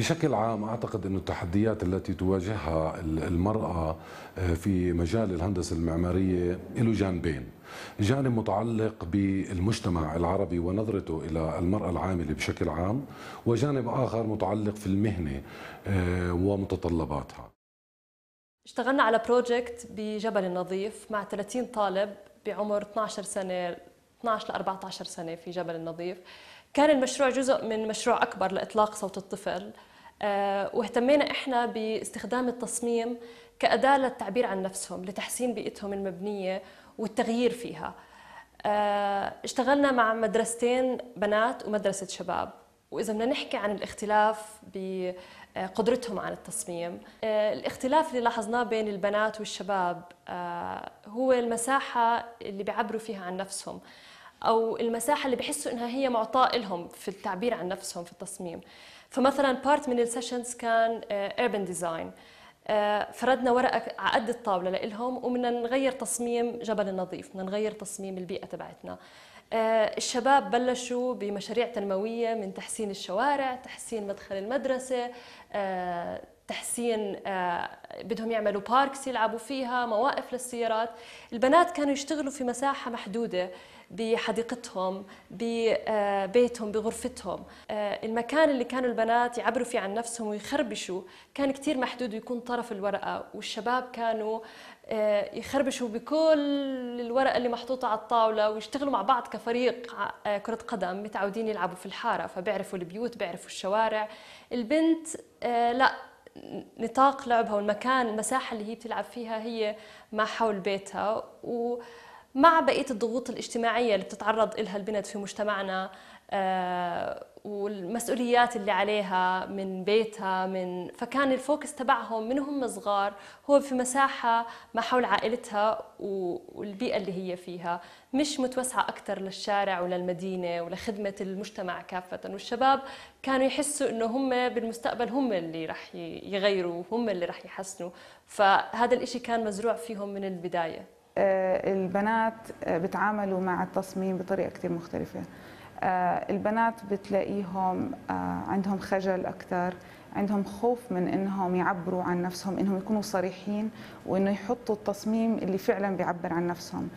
بشكل عام أعتقد أن التحديات التي تواجهها المرأة في مجال الهندسة المعمارية له جانبين، جانب متعلق بالمجتمع العربي ونظرته إلى المرأة العاملة بشكل عام، وجانب آخر متعلق في المهنة ومتطلباتها. اشتغلنا على بروجكت بجبل النظيف مع 30 طالب بعمر 12 سنة 12 ل 14 سنة في جبل النظيف. كان المشروع جزء من مشروع أكبر لإطلاق صوت الطفل، واهتمينا إحنا باستخدام التصميم كأداة للتعبير عن نفسهم، لتحسين بيئتهم المبنية والتغيير فيها. اشتغلنا مع مدرستين بنات ومدرسة شباب، وإذا بدنا نحكي عن الاختلاف بقدرتهم على التصميم، الاختلاف اللي لاحظناه بين البنات والشباب هو المساحة اللي بيعبروا فيها عن نفسهم، أو المساحة اللي بحسوا إنها هي معطاء لهم في التعبير عن نفسهم في التصميم. فمثلاً بارت من السيشنز كان urban design، فردنا ورقة على قد الطاولة لإلهم ومنا نغير تصميم جبل النظيف، بدنا نغير تصميم البيئة تبعتنا. الشباب بلشوا بمشاريع تنموية من تحسين الشوارع، تحسين مدخل المدرسة، تحسين بدهم يعملوا باركس يلعبوا فيها، مواقف للسيارات. البنات كانوا يشتغلوا في مساحة محدودة بحديقتهم، ببيتهم، بغرفتهم. المكان اللي كانوا البنات يعبروا فيه عن نفسهم ويخربشوا كان كتير محدود ويكون طرف الورقة، والشباب كانوا يخربشوا بكل الورقة اللي محطوطة على الطاولة ويشتغلوا مع بعض كفريق كرة قدم، متعودين يلعبوا في الحارة فبيعرفوا البيوت، بيعرفوا الشوارع. البنت لا، نطاق لعبها والمكان، المساحة اللي هي بتلعب فيها هي ما حول بيتها، ومع بقية الضغوط الاجتماعية اللي بتتعرض لها البنت في مجتمعنا، والمسؤوليات اللي عليها من بيتها فكان الفوكس تبعهم من هم صغار هو في مساحة ما حول عائلتها والبيئة اللي هي فيها، مش متوسعة أكتر للشارع وللمدينة ولخدمة المجتمع كافة. والشباب كانوا يحسوا إنه هم بالمستقبل هم اللي رح يغيروا، هم اللي رح يحسنوا، فهذا الإشي كان مزروع فيهم من البداية. البنات بتعاملوا مع التصميم بطريقة كتير مختلفة. البنات بتلاقيهم عندهم خجل أكثر، عندهم خوف من إنهم يعبروا عن نفسهم، إنهم يكونوا صريحين وإنه يحطوا التصميم اللي فعلا بيعبر عن نفسهم.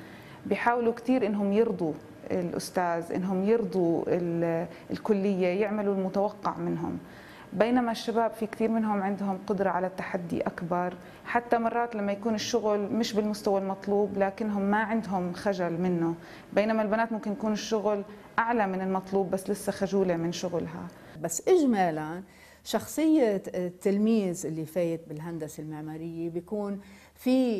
بيحاولوا كثير إنهم يرضوا الأستاذ، إنهم يرضوا الكلية، يعملوا المتوقع منهم. بينما الشباب في كثير منهم عندهم قدرة على التحدي أكبر، حتى مرات لما يكون الشغل مش بالمستوى المطلوب لكنهم ما عندهم خجل منه، بينما البنات ممكن يكون الشغل أعلى من المطلوب بس لسه خجولة من شغلها. بس إجمالاً شخصية التلميذ اللي فايت بالهندسة المعمارية بيكون في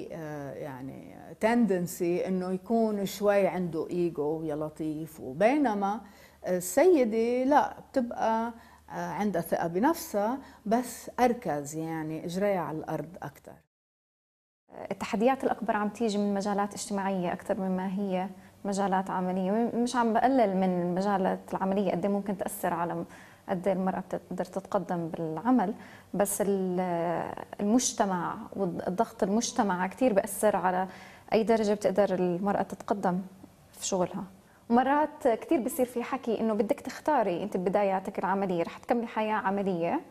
يعني تندنسي إنه يكون شوي عنده إيجو يا لطيف، وبينما السيدة لا، بتبقى عندها ثقة بنفسها بس أركز يعني إجريها على الأرض أكثر. التحديات الأكبر عم تيجي من مجالات اجتماعية أكثر مما هي مجالات عملية. مش عم بقلل من المجالات العملية قد ممكن تأثر على قد المرأة بتقدر تتقدم بالعمل، بس المجتمع والضغط المجتمع كثير بأثر على أي درجة بتقدر المرأة تتقدم في شغلها. مرات كثير بصير في حكي انه بدك تختاري انت ببداياتك العمليه رح تكملي حياه عمليه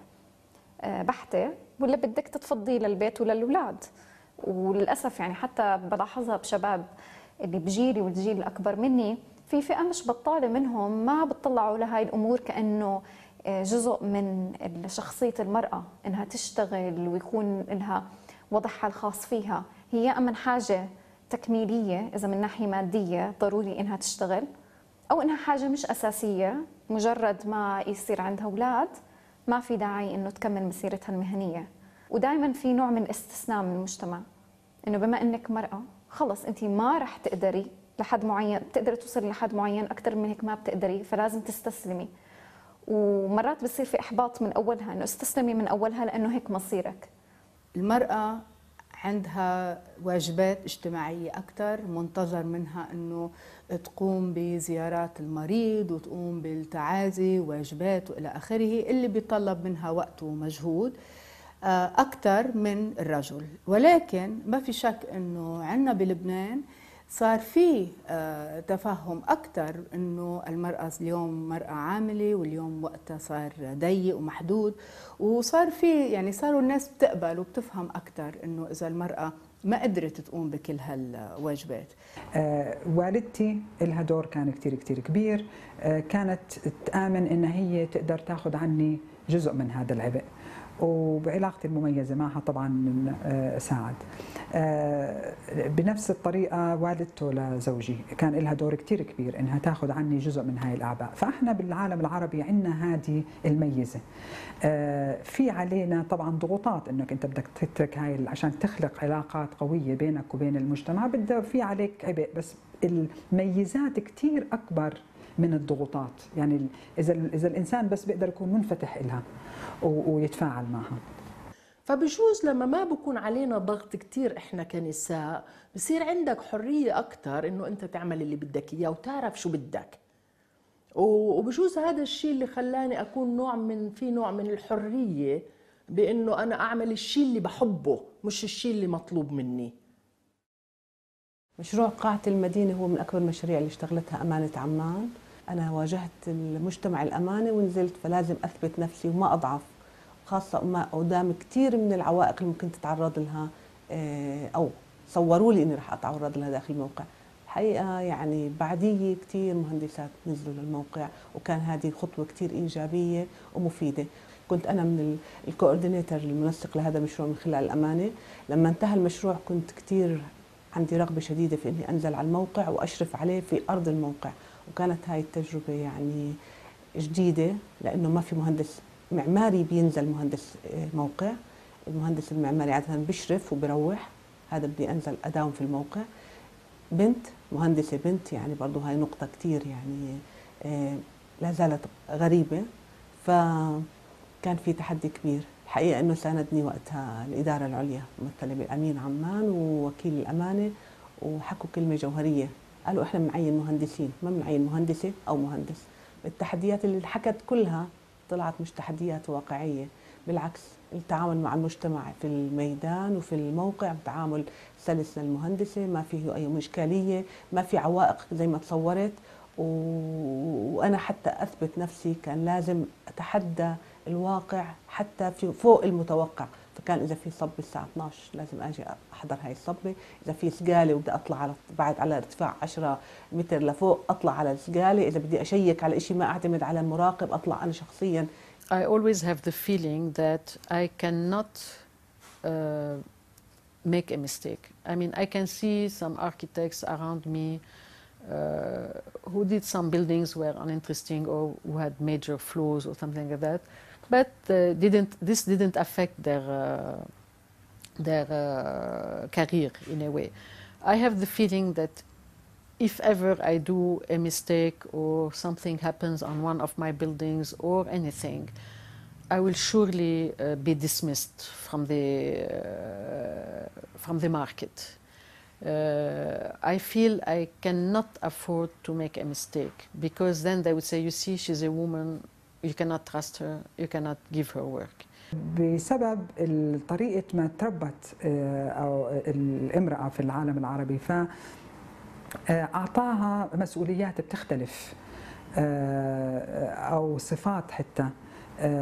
بحته ولا بدك تتفضي للبيت وللاولاد. وللاسف يعني حتى بلاحظها بشباب اللي بجيلي والجيل الاكبر مني، في فئه مش بطاله منهم ما بتطلعوا لهي الامور كانه جزء من شخصيه المراه انها تشتغل ويكون لها وضعها الخاص فيها. هي أمن حاجه تكميلية إذا من ناحية مادية ضروري إنها تشتغل، أو إنها حاجة مش أساسية مجرد ما يصير عندها أولاد ما في داعي إنه تكمل مسيرتها المهنية. ودائما في نوع من الاستثناء من المجتمع إنه بما إنك مرأة خلص أنت ما رح تقدري لحد معين، بتقدري توصلي لحد معين أكثر من هيك ما بتقدري، فلازم تستسلمي. ومرات بصير في إحباط من أولها إنه استسلمي من أولها لأنه هيك مصيرك. المرأة عندها واجبات اجتماعية أكثر، منتظر منها أنه تقوم بزيارات المريض وتقوم بالتعازي واجبات وإلى آخره اللي بيطلب منها وقت ومجهود أكثر من الرجل. ولكن ما في شك أنه عندنا بلبنان صار في تفهم أكثر إنه المرأة اليوم مرأة عاملة واليوم وقتها صار ضيق ومحدود، وصار في يعني صاروا الناس بتقبل وبتفهم أكثر إنه إذا المرأة ما قدرت تقوم بكل هالواجبات. والدتي لها دور كان كتير كتير كبير، كانت تآمن إن هي تقدر تاخذ عني جزء من هذا العبء، وبعلاقتي المميزة معها طبعا ساعد. بنفس الطريقة والدته لزوجي كان لها دور كتير كبير إنها تاخذ عني جزء من هاي الأعباء. فإحنا بالعالم العربي عندنا هذه الميزة، في علينا طبعا ضغوطات إنك أنت بدك تترك هاي عشان تخلق علاقات قوية بينك وبين المجتمع، بده في عليك عبء، بس الميزات كتير أكبر من الضغوطات. يعني إذا الإنسان بس بيقدر يكون منفتح إلها ويتفاعل معها. فبجوز لما ما بكون علينا ضغط كتير إحنا كنساء بصير عندك حرية أكتر إنه أنت تعمل اللي بدك إياه وتعرف شو بدك، وبجوز هذا الشيء اللي خلاني أكون في نوع من الحرية بإنه أنا أعمل الشيء اللي بحبه مش الشيء اللي مطلوب مني. مشروع قاعة المدينة هو من أكبر المشاريع اللي اشتغلتها أمانة عمان. أنا واجهت المجتمع الأمانة ونزلت، فلازم أثبت نفسي وما أضعف، خاصة ما قدام كثير من العوائق اللي ممكن تتعرض لها أو صوروا لي إني رح أتعرض لها داخل الموقع. الحقيقة يعني بعدي كثير مهندسات نزلوا للموقع، وكان هذه خطوة كثير إيجابية ومفيدة. كنت أنا من الكوردينيتر المنسق لهذا المشروع من خلال الأمانة. لما انتهى المشروع كنت كثير عندي رغبة شديدة في إني أنزل على الموقع وأشرف عليه في أرض الموقع، وكانت هاي التجربة يعني جديدة لأنه ما في مهندس معماري بينزل مهندس موقع. المهندس المعماري عادة بشرف وبروح، هذا بدي أنزل أداوم في الموقع. بنت مهندسة بنت، يعني برضو هاي نقطة كتير يعني لا زالت غريبة، فكان في تحدي كبير. الحقيقة أنه ساندني وقتها الإدارة العليا ممثلة بالأمين عمان ووكيل الأمانة، وحكوا كلمة جوهرية، قالوا إحنا بنعين مهندسين ما بنعين مهندسة أو مهندس. التحديات اللي حكت كلها طلعت مش تحديات واقعية، بالعكس التعامل مع المجتمع في الميدان وفي الموقع بتعامل سلس للمهندسة، ما فيه أي إشكالية، ما في عوائق زي ما تصورت. وأنا حتى أثبت نفسي كان لازم أتحدى الواقع حتى في فوق المتوقع. فكان إذا في صب الساعة 12 لازم أجي أحضر هاي الصبة، إذا في سقالة وبدي أطلع على بعد على ارتفاع 10 متر لفوق أطلع على السقالة، إذا بدي أشيك على إشي ما أعتمد على مراقب أطلع أنا شخصياً. I always have the feeling that I cannot make a mistake. I mean, I can see some architects around me who did some buildings were uninteresting or who had major flaws or something like that, but this didn't affect their career in a way. I have the feeling that if ever I do a mistake or something happens on one of my buildings or anything, I will surely be dismissed from the market. I feel I cannot afford to make a mistake, because then they would say, you see, she's a woman, you cannot trust her, you cannot give her work. بسبب طريقة ما تربت الامرأة في العالم العربي، فأعطاها مسؤوليات بتختلف أو صفات حتى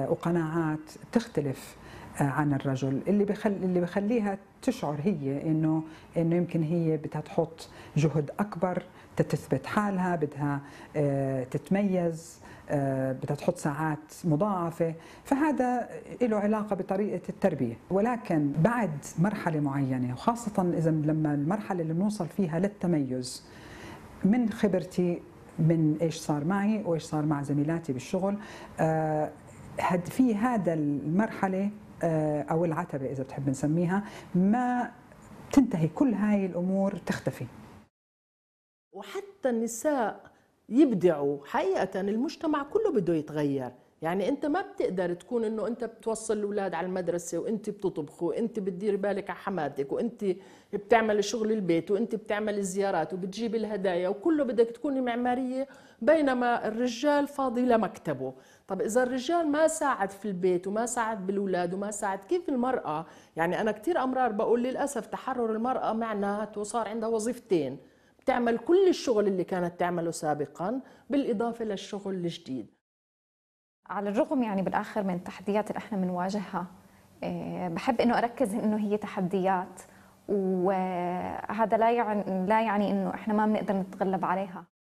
وقناعات تختلف عن الرجل، اللي بخليها تشعر هي انه يمكن هي بدها تحط جهد اكبر، تثبت حالها، بدها تتميز، بدها تحط ساعات مضاعفه. فهذا له علاقه بطريقه التربيه، ولكن بعد مرحله معينه وخاصه اذا لما المرحله اللي بنوصل فيها للتميز، من خبرتي من ايش صار معي وايش صار مع زميلاتي بالشغل، في هذا المرحله أو العتبة إذا بتحب نسميها، ما تنتهي كل هاي الأمور تختفي. وحتى النساء يبدعوا حقيقة، المجتمع كله بده يتغير. يعني أنت ما بتقدر تكون أنه أنت بتوصل الأولاد على المدرسة وأنت بتطبخ وأنت بتدير بالك على حماتك وأنت بتعمل شغل البيت وأنت بتعمل الزيارات وبتجيب الهدايا وكله بدك تكوني معمارية، بينما الرجال فاضي لمكتبه. طب إذا الرجال ما ساعد في البيت وما ساعد بالأولاد وما ساعد، كيف المرأة؟ يعني أنا كتير أمرار بقول للأسف تحرر المرأة معناته صار عندها وظيفتين، تعمل كل الشغل اللي كانت تعمله سابقا بالإضافة للشغل الجديد. على الرغم يعني بالآخر من التحديات اللي احنا بنواجهها، بحب انه اركز انه هي تحديات، وهذا لا يعني انه احنا ما بنقدر نتغلب عليها.